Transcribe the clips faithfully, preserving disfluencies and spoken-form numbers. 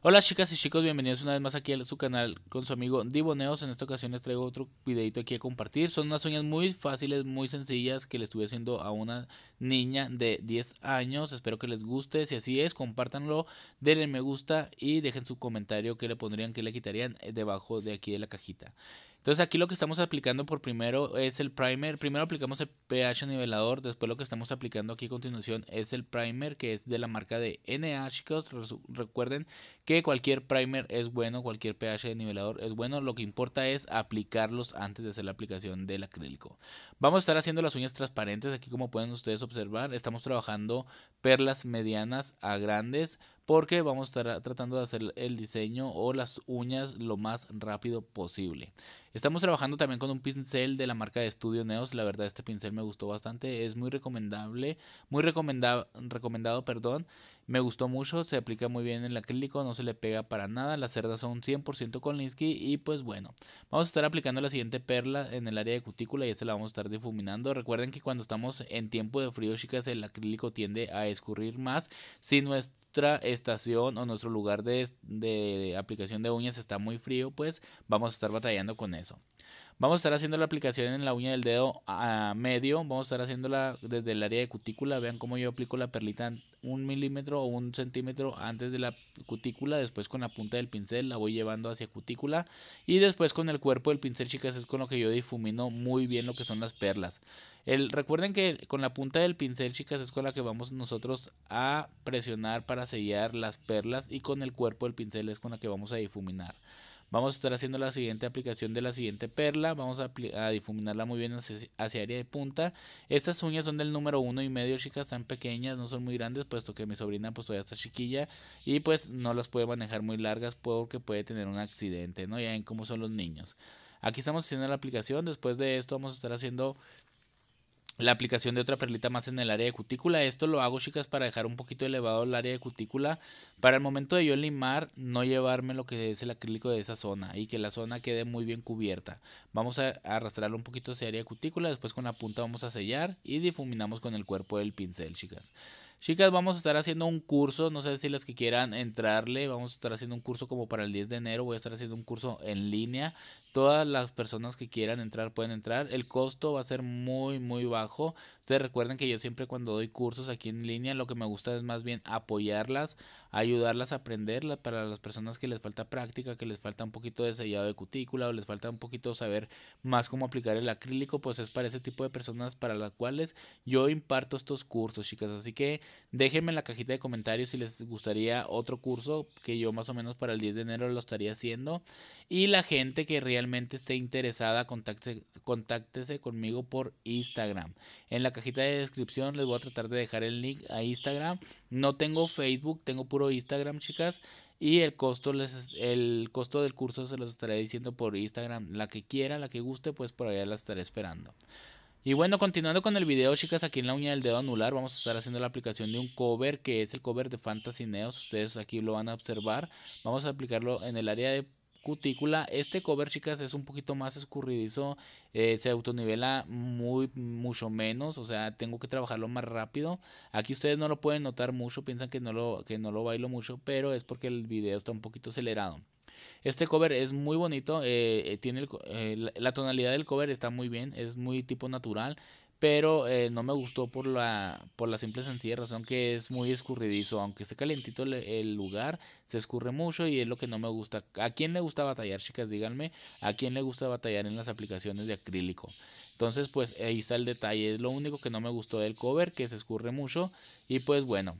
Hola chicas y chicos, bienvenidos una vez más aquí a su canal con su amigo Diboneos. En esta ocasión les traigo otro videito aquí a compartir. Son unas uñas muy fáciles, muy sencillas que le estuve haciendo a una niña de diez años. Espero que les guste. Si así es, compártanlo, denle me gusta y dejen su comentario que le pondrían, que le quitarían debajo de aquí de la cajita. Entonces aquí lo que estamos aplicando por primero es el primer. Primero aplicamos el pH nivelador. Después lo que estamos aplicando aquí a continuación es el primer, que es de la marca de N H Cost. Recuerden que cualquier primer es bueno, cualquier pH nivelador es bueno. Lo que importa es aplicarlos antes de hacer la aplicación del acrílico. Vamos a estar haciendo las uñas transparentes. Aquí, como pueden ustedes observar, estamos trabajando perlas medianas a grandes, porque vamos a estar tratando de hacer el diseño o las uñas lo más rápido posible. Estamos trabajando también con un pincel de la marca de Studio Neos. La verdad, este pincel me gustó bastante. Es muy recomendable, muy recomendado, recomendado, perdón. Me gustó mucho, se aplica muy bien en el acrílico, no se le pega para nada. Las cerdas son cien por ciento Kolinsky y pues bueno. Vamos a estar aplicando la siguiente perla en el área de cutícula y esta la vamos a estar difuminando. Recuerden que cuando estamos en tiempo de frío, chicas, el acrílico tiende a escurrir más. Si nuestra estación o nuestro lugar de, de aplicación de uñas está muy frío, pues vamos a estar batallando con eso. Vamos a estar haciendo la aplicación en la uña del dedo a medio. Vamos a estar haciéndola desde el área de cutícula. Vean cómo yo aplico la perlita un milímetro o un centímetro antes de la cutícula. Después con la punta del pincel la voy llevando hacia cutícula. Y después con el cuerpo del pincel, chicas, es con lo que yo difumino muy bien lo que son las perlas. El, recuerden que con la punta del pincel, chicas, es con la que vamos nosotros a presionar para sellar las perlas. Y con el cuerpo del pincel es con la que vamos a difuminar. Vamos a estar haciendo la siguiente aplicación de la siguiente perla. Vamos a, a difuminarla muy bien hacia, hacia área de punta. Estas uñas son del número uno y medio, chicas. Están pequeñas, no son muy grandes, puesto que mi sobrina pues todavía está chiquilla. Y pues no las puede manejar muy largas porque puede tener un accidente, ¿no? Ya ven cómo son los niños. Aquí estamos haciendo la aplicación. Después de esto vamos a estar haciendo la aplicación de otra perlita más en el área de cutícula. Esto lo hago, chicas, para dejar un poquito elevado el área de cutícula, para el momento de yo limar, no llevarme lo que es el acrílico de esa zona y que la zona quede muy bien cubierta. Vamos a arrastrarlo un poquito hacia área de cutícula. Después con la punta vamos a sellar y difuminamos con el cuerpo del pincel, chicas. Chicas, vamos a estar haciendo un curso, no sé si las que quieran entrarle, vamos a estar haciendo un curso como para el diez de enero, voy a estar haciendo un curso en línea. Todas las personas que quieran entrar pueden entrar, el costo va a ser muy muy bajo. Ustedes recuerden que yo siempre cuando doy cursos aquí en línea, lo que me gusta es más bien apoyarlas, ayudarlas a aprender. Para las personas que les falta práctica, que les falta un poquito de sellado de cutícula o les falta un poquito saber más cómo aplicar el acrílico, pues es para ese tipo de personas para las cuales yo imparto estos cursos, chicas. Así que déjenme en la cajita de comentarios si les gustaría otro curso, que yo más o menos para el diez de enero lo estaría haciendo. Y la gente que realmente esté interesada, contáctese, contáctese conmigo por Instagram. En la cajita de descripción les voy a tratar de dejar el link a Instagram. No tengo Facebook, tengo puro Instagram, chicas. Y el costo, les, el costo del curso se los estaré diciendo por Instagram. La que quiera, la que guste, pues por allá la estaré esperando. Y bueno, continuando con el video, chicas, aquí en la uña del dedo anular vamos a estar haciendo la aplicación de un cover, que es el cover de Fantasy Neos. Ustedes aquí lo van a observar. Vamos a aplicarlo en el área de cutícula. Este cover, chicas, es un poquito más escurridizo, eh, se autonivela muy, mucho menos, o sea, tengo que trabajarlo más rápido. Aquí ustedes no lo pueden notar mucho, piensan que no lo, que no lo bailo mucho, pero es porque el video está un poquito acelerado. Este cover es muy bonito, eh, tiene el, eh, la tonalidad del cover está muy bien, es muy tipo natural, pero eh, no me gustó por la, por la simple sencilla razón que es muy escurridizo. Aunque esté calientito el, el lugar, se escurre mucho y es lo que no me gusta. ¿A quién le gusta batallar, chicas? Díganme, ¿a quién le gusta batallar en las aplicaciones de acrílico? Entonces pues ahí está el detalle, es lo único que no me gustó del cover, que se escurre mucho. Y pues bueno,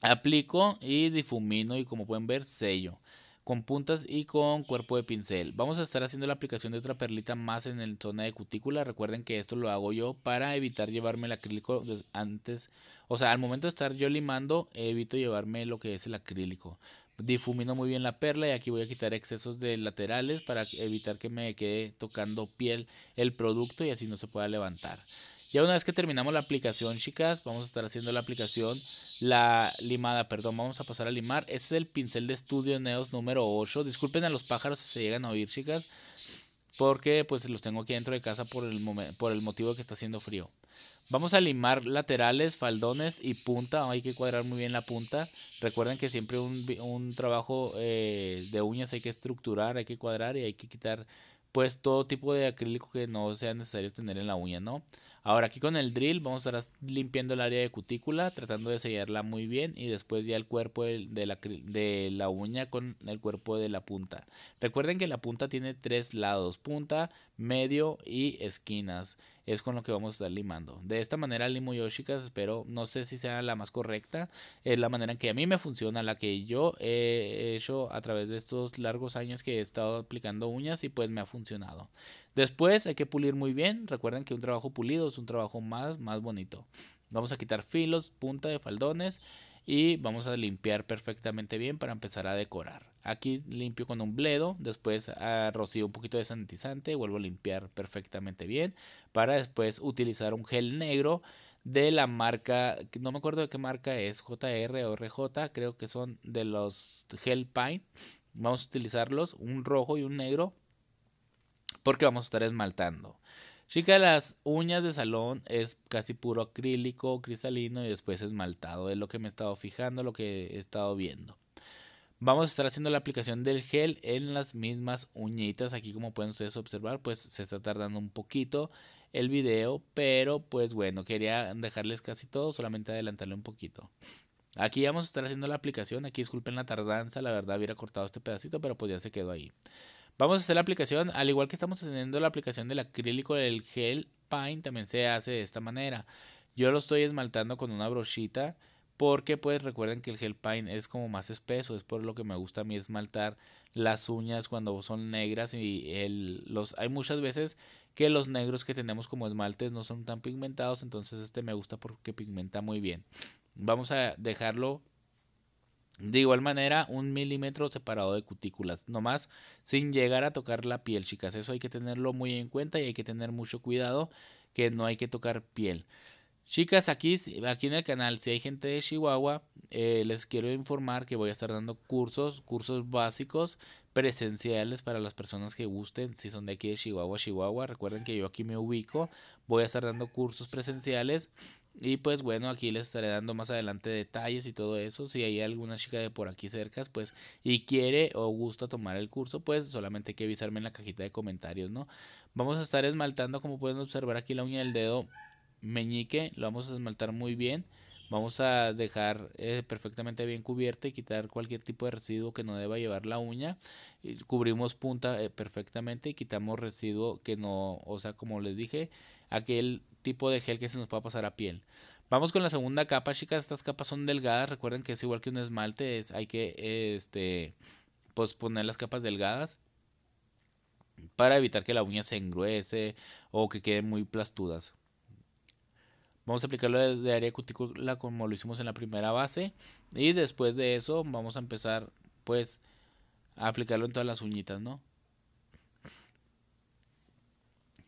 aplico y difumino y como pueden ver sello con puntas y con cuerpo de pincel. Vamos a estar haciendo la aplicación de otra perlita más en el zona de cutícula. Recuerden que esto lo hago yo para evitar llevarme el acrílico antes, o sea, al momento de estar yo limando, evito llevarme lo que es el acrílico. Difumino muy bien la perla y aquí voy a quitar excesos de laterales para evitar que me quede tocando piel el producto y así no se pueda levantar. Ya una vez que terminamos la aplicación, chicas, vamos a estar haciendo la aplicación, la limada, perdón, vamos a pasar a limar. Este es el pincel de Studio Neos número ocho. Disculpen a los pájaros si se llegan a oír, chicas, porque pues los tengo aquí dentro de casa por el, por el motivo que está haciendo frío. Vamos a limar laterales, faldones y punta. Hay que cuadrar muy bien la punta. Recuerden que siempre un, un trabajo eh, de uñas hay que estructurar, hay que cuadrar y hay que quitar pues todo tipo de acrílico que no sea necesario tener en la uña, ¿no? Ahora aquí con el drill vamos a estar limpiando el área de cutícula, tratando de sellarla muy bien y después ya el cuerpo de la, de la uña con el cuerpo de la punta. Recuerden que la punta tiene tres lados, punta, medio y esquinas. Es con lo que vamos a estar limando. De esta manera limo yo, chicas, espero, no sé si sea la más correcta, es la manera en que a mí me funciona, la que yo he hecho a través de estos largos años que he estado aplicando uñas y pues me ha funcionado. Después hay que pulir muy bien, recuerden que un trabajo pulido es un trabajo más, más bonito. Vamos a quitar filos, punta de faldones y vamos a limpiar perfectamente bien para empezar a decorar. Aquí limpio con un bledo, después ah, rocío un poquito de sanitizante, vuelvo a limpiar perfectamente bien para después utilizar un gel negro de la marca, no me acuerdo de qué marca es, J R o R J, creo que son de los Gel Paint. Vamos a utilizarlos, un rojo y un negro, porque vamos a estar esmaltando. Chicas, las uñas de salón es casi puro acrílico, cristalino y después esmaltado. Es lo que me he estado fijando, lo que he estado viendo. Vamos a estar haciendo la aplicación del gel en las mismas uñitas. Aquí, como pueden ustedes observar, pues se está tardando un poquito el video. Pero pues bueno, quería dejarles casi todo, solamente adelantarle un poquito. Aquí vamos a estar haciendo la aplicación. Aquí disculpen la tardanza, la verdad hubiera cortado este pedacito, pero pues ya se quedó ahí. Vamos a hacer la aplicación, al igual que estamos haciendo la aplicación del acrílico, del gel paint también se hace de esta manera. Yo lo estoy esmaltando con una brochita porque pues recuerden que el gel paint es como más espeso, es por lo que me gusta a mí esmaltar las uñas cuando son negras y el, los, hay muchas veces que los negros que tenemos como esmaltes no son tan pigmentados, entonces este me gusta porque pigmenta muy bien. Vamos a dejarlo de igual manera, un milímetro separado de cutículas, nomás sin llegar a tocar la piel, chicas. Eso hay que tenerlo muy en cuenta y hay que tener mucho cuidado que no hay que tocar piel. Chicas, aquí, aquí en el canal, si hay gente de Chihuahua, eh, les quiero informar que voy a estar dando cursos, cursos básicos presenciales para las personas que gusten. Si son de aquí de Chihuahua, Chihuahua, recuerden que yo aquí me ubico. Voy a estar dando cursos presenciales. Y pues bueno, aquí les estaré dando más adelante detalles y todo eso. Si hay alguna chica de por aquí cerca, pues, y quiere o gusta tomar el curso, pues solamente hay que avisarme en la cajita de comentarios, ¿no? Vamos a estar esmaltando, como pueden observar aquí la uña del dedo meñique. Lo vamos a esmaltar muy bien. Vamos a dejar eh, perfectamente bien cubierta y quitar cualquier tipo de residuo que no deba llevar la uña. Y cubrimos punta eh, perfectamente y quitamos residuo que no, o sea, como les dije, aquel tipo de gel que se nos pueda pasar a piel. Vamos con la segunda capa, chicas. Estas capas son delgadas, recuerden que es igual que un esmalte, es, hay que este, pues poner las capas delgadas para evitar que la uña se engruese o que queden muy plastudas. Vamos a aplicarlo desde área cutícula como lo hicimos en la primera base y después de eso vamos a empezar pues a aplicarlo en todas las uñitas, ¿no?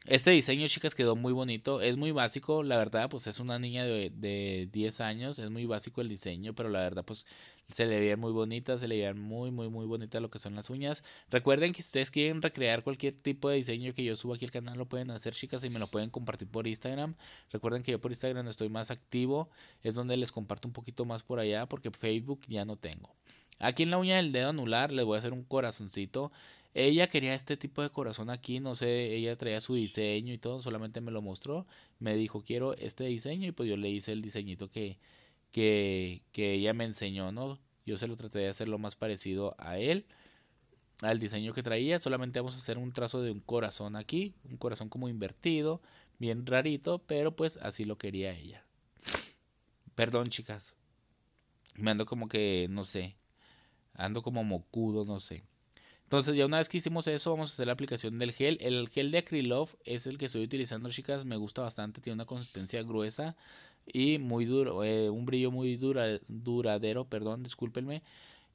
Este diseño, chicas, quedó muy bonito, es muy básico, la verdad, pues es una niña de, de diez años, es muy básico el diseño, pero la verdad, pues se le veía muy bonita, se le veía muy, muy, muy bonita lo que son las uñas. Recuerden que si ustedes quieren recrear cualquier tipo de diseño que yo suba aquí al canal, lo pueden hacer, chicas, y me lo pueden compartir por Instagram. Recuerden que yo por Instagram estoy más activo, es donde les comparto un poquito más por allá, porque Facebook ya no tengo. Aquí en la uña del dedo anular les voy a hacer un corazoncito. Ella quería este tipo de corazón aquí, no sé, ella traía su diseño y todo, solamente me lo mostró, me dijo quiero este diseño y pues yo le hice el diseñito que, que, que ella me enseñó, ¿no? Yo se lo traté de hacer lo más parecido a él, al diseño que traía, solamente vamos a hacer un trazo de un corazón aquí, un corazón como invertido, bien rarito, pero pues así lo quería ella. Perdón, chicas, me ando como que, no sé, ando como mocudo, no sé. Entonces ya una vez que hicimos eso vamos a hacer la aplicación del gel. El gel de Acrylove es el que estoy utilizando, chicas, me gusta bastante, tiene una consistencia gruesa y muy duro, eh, un brillo muy dura, duradero, perdón, discúlpenme.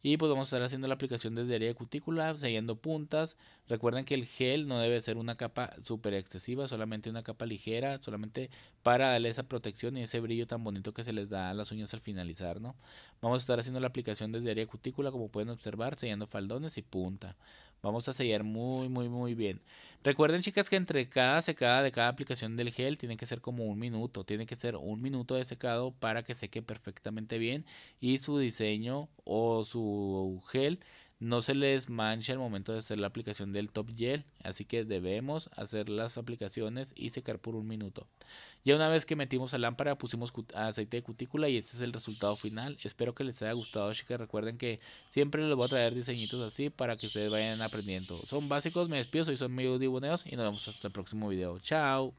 Y pues vamos a estar haciendo la aplicación desde área de cutícula, sellando puntas. Recuerden que el gel no debe ser una capa súper excesiva, solamente una capa ligera, solamente para darle esa protección y ese brillo tan bonito que se les da a las uñas al finalizar, ¿no? Vamos a estar haciendo la aplicación desde área de cutícula, como pueden observar, sellando faldones y punta. Vamos a sellar muy, muy, muy bien. Recuerden, chicas, que entre cada secada de cada aplicación del gel tiene que ser como un minuto. Tiene que ser un minuto de secado para que seque perfectamente bien y su diseño o su gel no se les manche al momento de hacer la aplicación del top gel. Así que debemos hacer las aplicaciones y secar por un minuto. Ya una vez que metimos la lámpara pusimos aceite de cutícula y este es el resultado final. Espero que les haya gustado, chicas. Recuerden que siempre les voy a traer diseñitos así para que ustedes vayan aprendiendo. Son básicos, me despido, soy su amigo Diboneos y nos vemos hasta el próximo video. Chao.